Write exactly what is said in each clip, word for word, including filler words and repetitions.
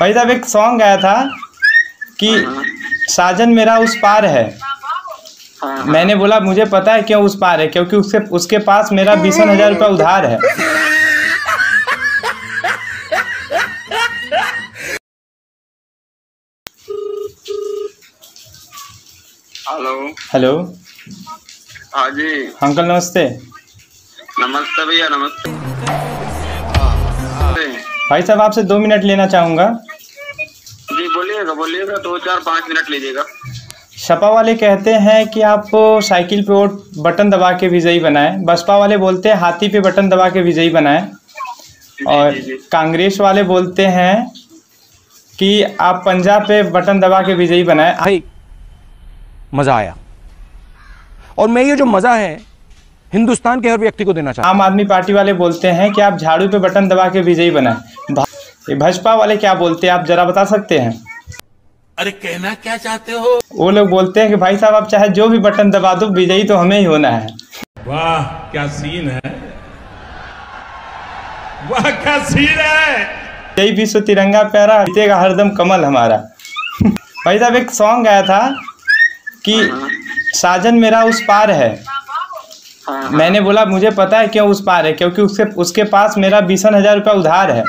भाई साहब एक सॉन्ग आया था कि साजन मेरा उस पार है। मैंने बोला मुझे पता है क्यों उस पार है, क्योंकि उसके उसके पास मेरा बीसन हजार रुपया उधार है। हेलो हेलो, हाँ जी अंकल नमस्ते। नमस्ते भैया, नमस्ते भाई साहब। आपसे दो मिनट लेना चाहूँगा। जी बोलिएगा बोलिएगा, दो तो चार पाँच मिनट लीजिएगा। सपा वाले कहते हैं कि आप साइकिल पे वो बटन दबा के विजयी बनाएं, बसपा वाले बोलते हैं हाथी पे बटन दबा के विजयी बनाएं, और कांग्रेस वाले बोलते हैं कि आप पंजाब पे बटन दबा के विजयी बनाएं। भाई मज़ा आया, और मैं ये जो मज़ा है हिंदुस्तान के हर व्यक्ति को देना चाहता हूँ। आम आदमी पार्टी वाले बोलते हैं कि आप झाड़ू पे बटन दबा के विजयी बनाएं। भाजपा वाले क्या बोलते हैं आप जरा बता सकते हैं? अरे कहना क्या चाहते हो? वो लोग बोलते हैं कि भाई साहब आप चाहे जो भी बटन दबा दो विजयी तो हमें ही होना है। वाह क्या सीन है, वाह क्या सीन है। जय विश्व तिरंगा प्यारा, जीतेगा हरदम कमल हमारा। भाई साहब एक सॉन्ग आया था कि साजन मेरा उस पार है। मैंने बोला मुझे पता है क्यों उस पार है, क्योंकि उसके उसके पास मेरा बीसन हजार रुपया उधार है।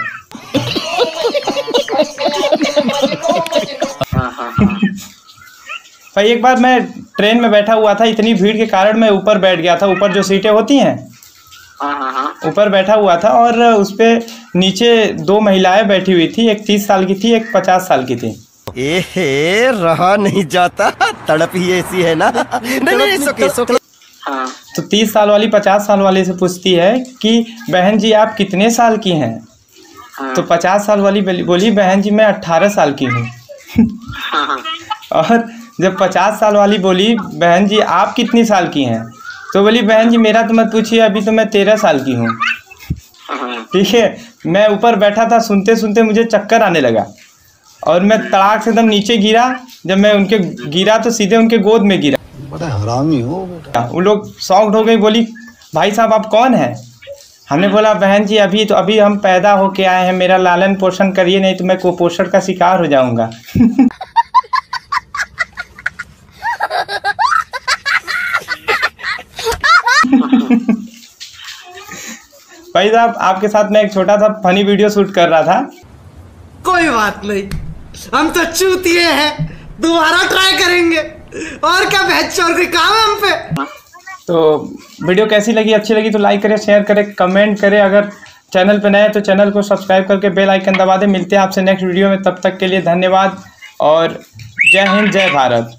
भाई एक बार मैं ट्रेन में बैठा हुआ था, इतनी भीड़ के कारण मैं ऊपर बैठ गया था। ऊपर जो सीटें होती हैं ऊपर बैठा हुआ था, और उस पे नीचे दो महिलाएं बैठी हुई थी। एक तीस साल की थी, एक पचास साल की थी। एहे रहा नहीं जाता, तड़प ही ऐसी है ना। नहीं नहीं सोके सोके। तो तीस साल वाली पचास साल वाली से पूछती है कि बहन जी आप कितने साल की हैं? तो पचास साल वाली बोली बहन जी मैं अट्ठारह साल की हूँ। और जब पचास साल वाली बोली बहन जी आप कितनी साल की हैं? तो बोली बहन जी मेरा तो मत पूछिए, अभी तो मैं तेरह साल की हूँ। ठीक है, मैं ऊपर बैठा था, सुनते सुनते मुझे चक्कर आने लगा और मैं तड़ाक से एकदम नीचे गिरा। जब मैं उनके गिरा तो सीधे उनके गोद में गिरा। बड़ा हरामी हो बेटा। वो लोग शॉक्ड हो गई, बोली भाई साहब आप कौन हैं? हमने बोला बहन जी अभी तो अभी हम पैदा होके आए हैं, मेरा लालन पोषण करिए नहीं तो मैं कुपोषण का शिकार हो जाऊंगा। भाई साहब आपके साथ मैं एक छोटा सा फनी वीडियो शूट कर रहा था। कोई बात नहीं, हम तो चूतिए हैं, दोबारा ट्राई करेंगे। और क्या बहचोद के काम है हम पे। तो वीडियो कैसी लगी? अच्छी लगी तो लाइक करें, शेयर करें, कमेंट करें। अगर चैनल पर नए हैं तो चैनल को सब्सक्राइब करके बेल आइकन दबा दें। मिलते हैं आपसे नेक्स्ट वीडियो में, तब तक के लिए धन्यवाद और जय हिंद जय भारत।